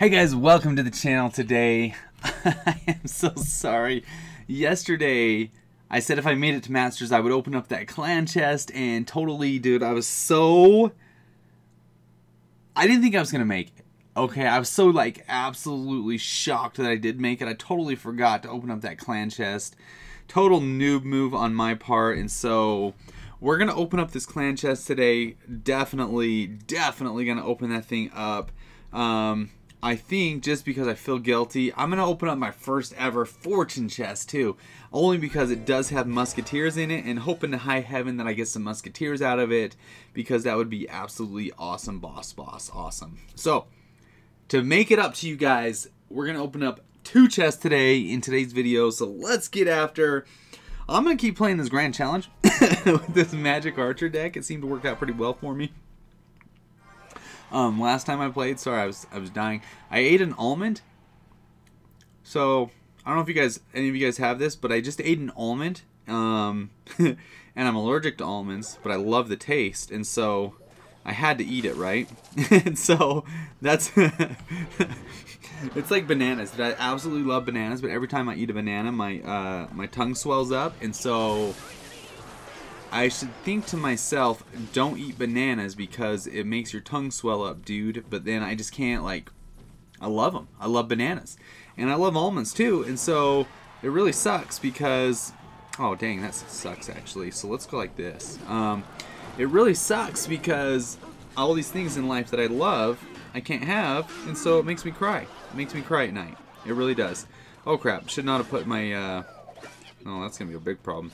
Hey guys, welcome to the channel today. I am so sorry. Yesterday, I said if I made it to Masters, I would open up that clan chest, and totally, dude, I didn't think I was gonna make it. Okay, I was so, like, absolutely shocked that I did make it. I totally forgot to open up that clan chest. Total noob move on my part, and so we're gonna open up this clan chest today. Definitely gonna open that thing up. I think just because I feel guilty, I'm gonna open up my first ever Fortune Chest too, only because it does have Musketeers in it, and hoping to high heaven that I get some Musketeers out of it, because that would be absolutely awesome, boss, awesome. So, to make it up to you guys, we're gonna open up 2 chests today in today's video, so let's get after. I'm gonna keep playing this Grand Challenge with this Magic Archer deck. It seemed to work out pretty well for me. Last time I played, sorry, I was dying. I ate an almond. So I don't know if you guys, any of you guys have this, but I just ate an almond. And I'm allergic to almonds, but I love the taste, and so I had to eat it, right? And so that's it's like bananas. I absolutely love bananas, but every time I eat a banana, my my tongue swells up, and so I should think to myself, don't eat bananas because it makes your tongue swell up, dude. But then I just can't, like, I love them. I love bananas. And I love almonds, too. And so it really sucks because, oh, dang, that sucks, actually. So let's go like this. It really sucks because all these things in life that I love, I can't have. And so it makes me cry. It makes me cry at night. It really does. Oh, crap. Should not have put my, oh, that's going to be a big problem.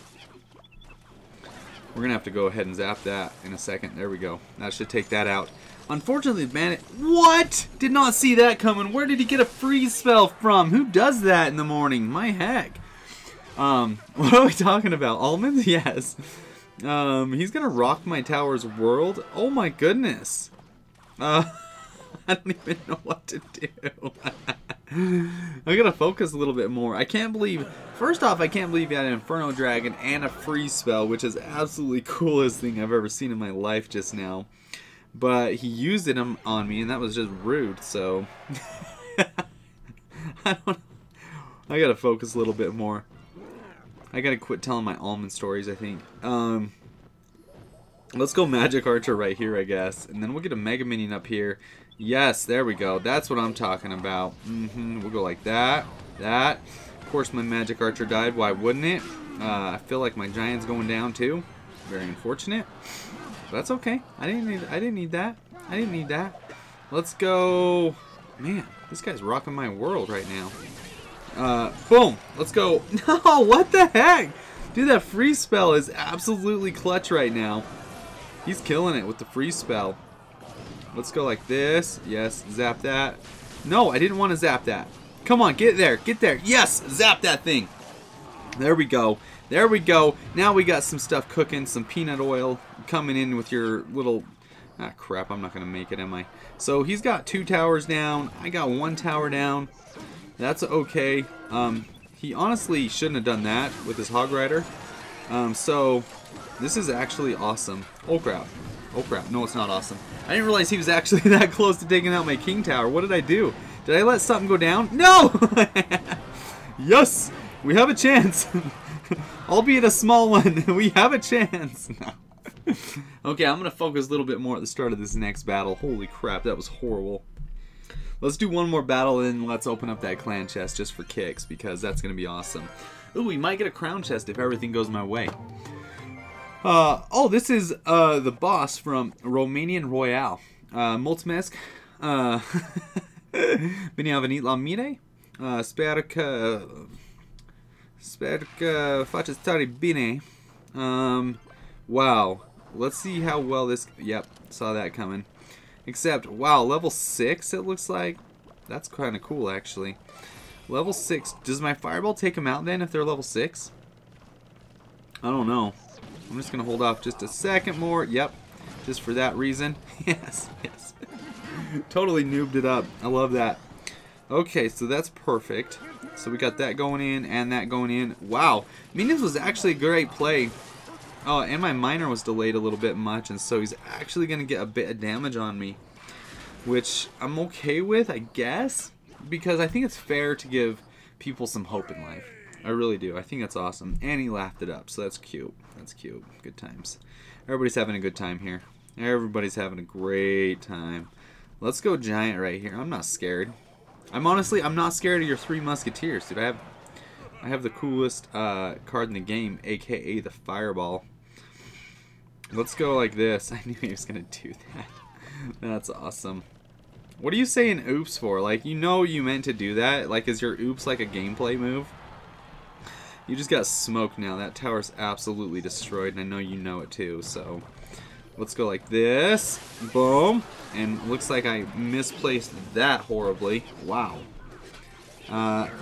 We're going to have to go ahead and zap that in a second. There we go. That should take that out. Unfortunately, man, what? Did not see that coming. Where did he get a freeze spell from? Who does that in the morning? My heck. What are we talking about? Almonds? Yes. He's going to rock my tower's world. Oh my goodness. I don't even know what to do. I gotta focus a little bit more. I can't believe, first off, I can't believe you had an Inferno Dragon and a freeze spell, which is absolutely coolest thing I've ever seen in my life just now. But he used it on me, and that was just rude, so I don't know. I gotta focus a little bit more. I gotta quit telling my almond stories, I think. Let's go Magic Archer right here, I guess, and then we'll get a Mega Minion up here. Yes, there we go. That's what I'm talking about. We'll go like that. That. Of course, my Magic Archer died. Why wouldn't it? I feel like my Giant's going down too. Very unfortunate. But that's okay. I didn't need that. I didn't need that. Let's go. Man, this guy's rocking my world right now. Boom. Let's go. No, what the heck? Dude, that freeze spell is absolutely clutch right now. He's killing it with the freeze spell. Let's go like this. Yes, zap that. No, I didn't want to zap that. Come on, get there, get there. Yes, zap that thing. There we go. There we go. Now we got some stuff cooking, some peanut oil coming in with your little... Ah, crap, I'm not going to make it, am I? So he's got 2 towers down. I got 1 tower down. That's okay. He honestly shouldn't have done that with his Hog Rider. So this is actually awesome. Oh, crap. Oh crap, no it's not awesome. I didn't realize he was actually that close to taking out my King Tower. What did I do? Did I let something go down? No! Yes! We have a chance! Albeit a small one, we have a chance! No. Okay, I'm going to focus a little bit more at the start of this next battle. Holy crap, that was horrible. Let's do one more battle and then let's open up that clan chest just for kicks, because that's going to be awesome. Ooh, we might get a crown chest if everything goes my way. Oh, this is the boss from Romanian Royale. Mulțumesc. Bine a venit la mine. Sper că faceți tare bine. Wow. Let's see how well this... Yep, saw that coming. Except, wow, level 6 it looks like. That's kind of cool, actually. Level 6. Does my Fireball take them out then if they're level 6? I don't know. I'm just going to hold off just a second more. Yep, just for that reason. Yes. Totally noobed it up. I love that. Okay, so that's perfect. So we got that going in and that going in. Wow, Minions was actually a great play. Oh, and my Miner was delayed a little bit much, and so he's actually going to get a bit of damage on me. which I'm okay with, I guess, because I think it's fair to give people some hope in life. I really do. I think that's awesome. And he laughed it up, so that's cute. That's cute. Good times. Everybody's having a good time here. Everybody's having a great time. Let's go giant right here. I'm not scared. I'm not scared of your three musketeers, dude. I have the coolest card in the game, aka the Fireball. Let's go like this. I knew he was gonna do that. That's awesome. What are you saying oops for? Like, you know you meant to do that. Like, is your oops like a gameplay move? You just got smoked now. That tower's absolutely destroyed, and I know you know it too, so... Let's go like this. Boom. And looks like I misplaced that horribly. Wow.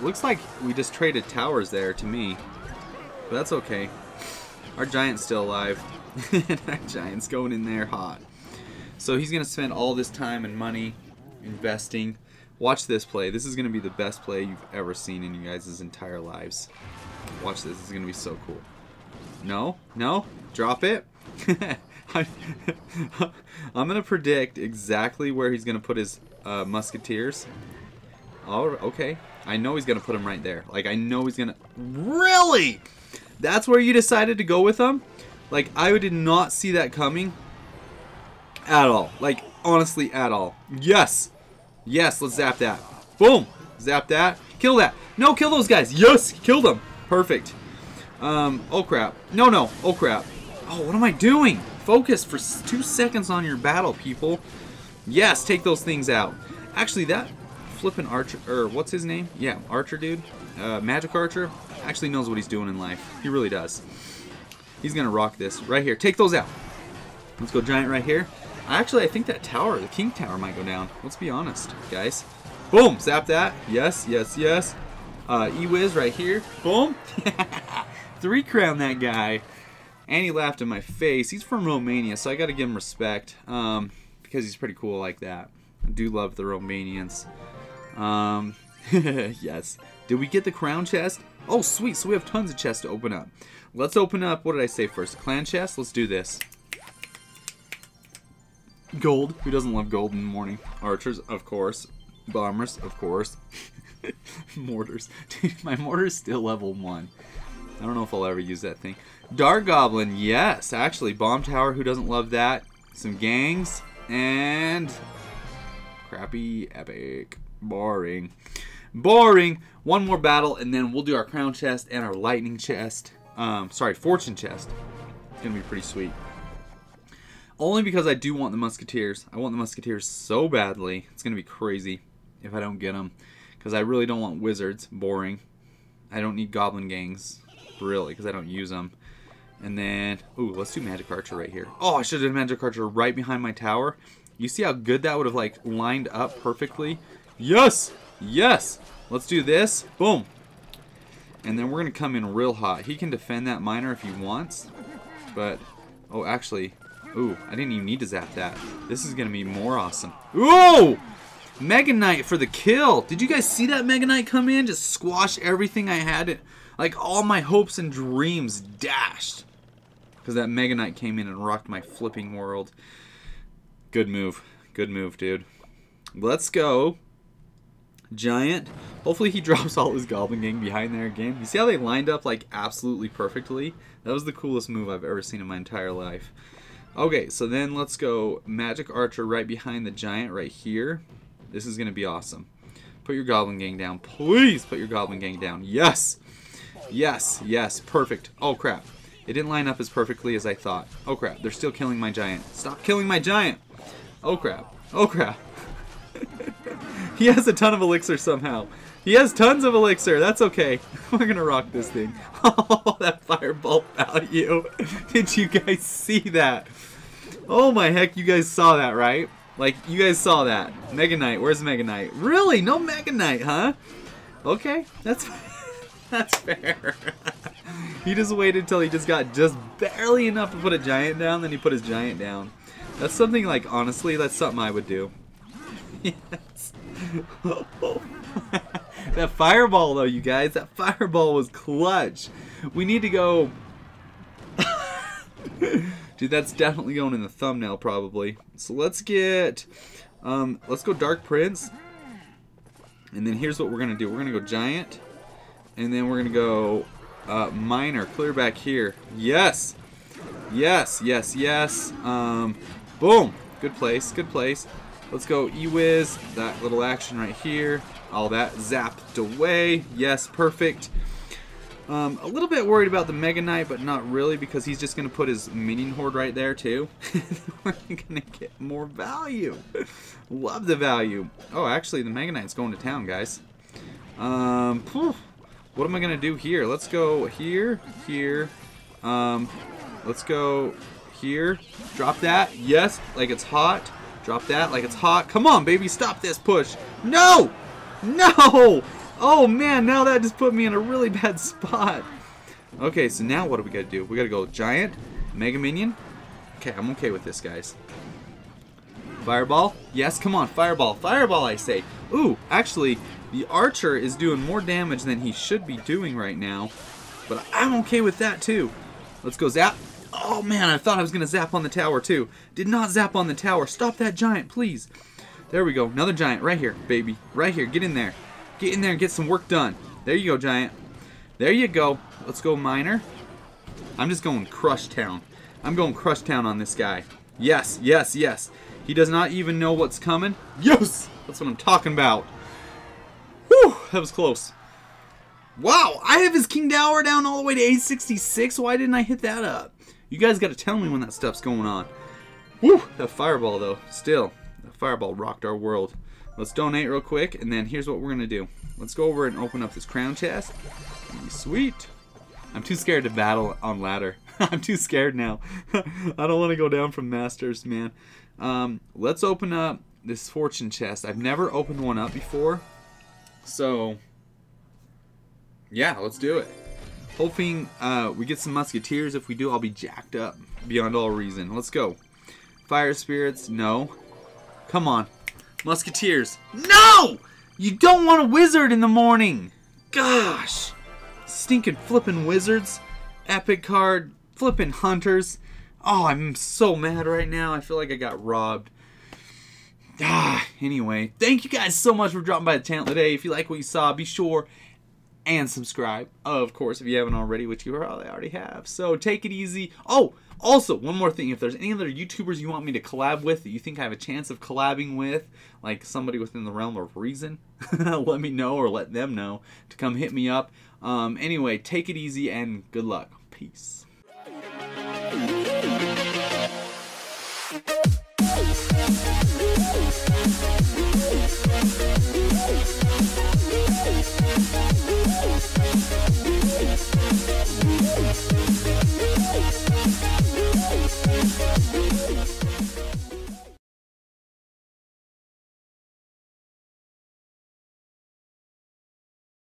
Looks like we just traded towers there to me. But that's okay. Our giant's still alive. Our giant's going in there hot. So he's going to spend all this time and money investing. Watch this play. This is going to be the best play you've ever seen in you guys' entire lives. Watch this. This is going to be so cool. No? No? Drop it? I'm going to predict exactly where he's going to put his musketeers. All right, okay. I know he's going to put them right there. Like, I know he's going to... Really? That's where you decided to go with them? Like, I did not see that coming. At all. Like, honestly, at all. Yes. Yes, let's zap that. Boom. Zap that. Kill that. No, kill those guys. Yes, kill them. Perfect. Oh, crap. No, no. Oh, crap. Oh, what am I doing? Focus for 2 seconds on your battle, people. Yes, take those things out. Actually, that flippin' Archer, or what's his name? Yeah, Archer dude. Magic Archer actually knows what he's doing in life. He really does. He's going to rock this. Right here. Take those out. Let's go giant right here. Actually, I think that tower, the King Tower, might go down. Let's be honest, guys. Boom! Zap that. Yes, yes, yes. E-Wiz right here. Boom! 3-crown that guy. And he laughed in my face. He's from Romania, so I gotta give him respect. Because he's pretty cool like that. I do love the Romanians. Yes. Did we get the crown chest? Oh, sweet. So we have tons of chests to open up. Let's open up, what did I say first? Clan chest? Let's do this. Gold. Who doesn't love gold in the morning? Archers, of course. Bombers, of course. Mortars. Dude, my mortar's still level 1. I don't know if I'll ever use that thing. Dark Goblin, yes. Actually, Bomb Tower, who doesn't love that? Some gangs. And... crappy, epic. Boring. Boring. One more battle, and then we'll do our crown chest and our lightning chest. Sorry, fortune chest. It's gonna be pretty sweet. Only because I do want the musketeers. I want the musketeers so badly. It's going to be crazy if I don't get them. Because I really don't want wizards. Boring. I don't need goblin gangs. Really, because I don't use them. And then, ooh, let's do Magic Archer right here. Oh, I should have done Magic Archer right behind my tower. You see how good that would have, like, lined up perfectly? Yes! Yes! Let's do this. Boom. And then we're going to come in real hot. He can defend that miner if he wants. But, oh, actually... ooh, I didn't even need to zap that. This is going to be more awesome. Ooh! Mega Knight for the kill. Did you guys see that Mega Knight come in? Just squash everything I had. Like, all my hopes and dreams dashed. Because that Mega Knight came in and rocked my flipping world. Good move. Good move, dude. Let's go. Giant. Hopefully he drops all his Goblin Gang behind there again. You see how they lined up, like, absolutely perfectly? That was the coolest move I've ever seen in my entire life. Okay, so then let's go Magic Archer right behind the giant right here. This is going to be awesome. Put your Goblin Gang down. Please put your Goblin Gang down. Yes. Yes. Yes. Perfect. Oh, crap. It didn't line up as perfectly as I thought. Oh, crap. They're still killing my giant. Stop killing my giant. Oh, crap. Oh, crap. He has a ton of elixir somehow. He has tons of elixir. That's okay. We're going to rock this thing. Oh, that fireball value. Did you guys see that? Oh my heck, you guys saw that, right? Like, you guys saw that. Mega Knight. Where's Mega Knight? Really? No Mega Knight, huh? Okay. That's fair. He just waited till he just got just barely enough to put a giant down, then he put his giant down. That's something, like, honestly, that's something I would do. Yes. Oh. That fireball, though, you guys. That fireball was clutch. We need to go... Dude, that's definitely going in the thumbnail, probably. So let's get... Let's go Dark Prince. And then here's what we're going to do. We're going to go Giant. And then we're going to go Miner. Clear back here. Yes! Yes, yes, yes. Boom! Good place, good place. Let's go E-Wiz. That little action right here. All that zapped away. Yes, perfect. A little bit worried about the Mega Knight, but not really, because he's just going to put his Minion Horde right there, too. We're going to get more value. Love the value. Oh, actually, the Mega Knight's going to town, guys. What am I going to do here? Let's go here, here. Let's go here. Drop that. Yes, like it's hot. Drop that like it's hot. Come on, baby. Stop this push. No! No! Oh, man, now that just put me in a really bad spot. Okay, so now what do we got to do? We got to go Giant, Mega Minion. Okay, I'm okay with this, guys. Fireball. Yes, come on, Fireball. Fireball, I say. Ooh, actually, the Archer is doing more damage than he should be doing right now. But I'm okay with that, too. Let's go Zap. Oh, man, I thought I was going to zap on the tower, too. Did not zap on the tower. Stop that Giant, please. There we go. Another Giant right here, baby. Right here. Get in there. Get in there and get some work done. There you go, Giant. There you go. Let's go, Miner. I'm just going Crush Town. I'm going Crush Town on this guy. Yes, yes, yes. He does not even know what's coming. Yes! That's what I'm talking about. Whew! That was close. Wow! I have his King Tower down all the way to 866. Why didn't I hit that up? You guys got to tell me when that stuff's going on. Whew! That Fireball, though. Still. That Fireball rocked our world. Let's donate real quick, and then here's what we're going to do. Let's go over and open up this crown chest. Sweet. I'm too scared to battle on ladder. I'm too scared now. I don't want to go down from Masters, man. Let's open up this fortune chest. I've never opened one up before. So, yeah, let's do it. Hoping we get some musketeers. If we do, I'll be jacked up beyond all reason. Let's go. Fire spirits, no. Come on. Musketeers. No! You don't want a wizard in the morning. Gosh. Stinking flippin' wizards. Epic card. Flippin' hunters. Oh, I'm so mad right now. I feel like I got robbed. Anyway, thank you guys so much for dropping by the channel today. If you like what you saw, be sure and subscribe. Of course, if you haven't already, which you probably already have. So take it easy. Oh, also, one more thing. If there's any other YouTubers you want me to collab with that you think I have a chance of collabing with, like somebody within the realm of reason, let me know or let them know to come hit me up. Anyway, take it easy and good luck. Peace.